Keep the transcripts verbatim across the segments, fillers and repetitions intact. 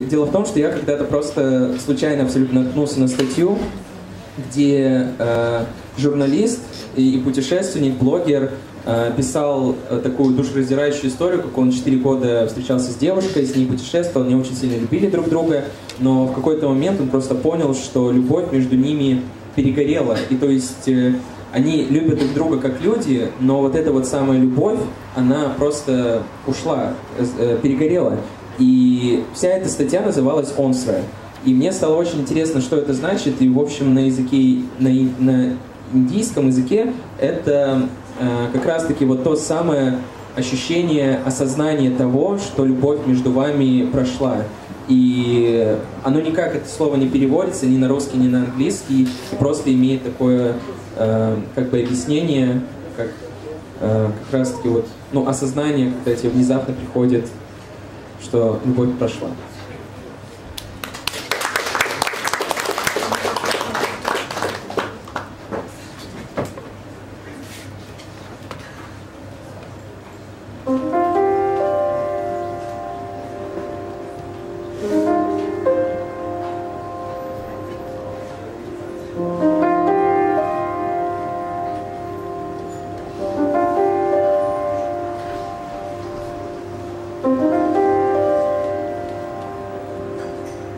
Дело в том, что я когда-то просто случайно абсолютно наткнулся на статью, где э, журналист и путешественник, блогер э, писал такую душераздирающую историю, как он четыре года встречался с девушкой, с ней путешествовал, они очень сильно любили друг друга, но в какой-то момент он просто понял, что любовь между ними перегорела. И то есть э, они любят друг друга как люди, но вот эта вот самая любовь, она просто ушла, э, перегорела. И вся эта статья называлась «Онсра». И мне стало очень интересно, что это значит. И, в общем, на языке, на, на индийском языке это э, как раз-таки вот то самое ощущение, осознание того, что любовь между вами прошла. И оно никак, это слово не переводится ни на русский, ни на английский, просто имеет такое э, как бы объяснение, как, э, как раз-таки вот, ну, осознание, когда тебе внезапно приходит, что любовь прошла.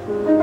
Thank you.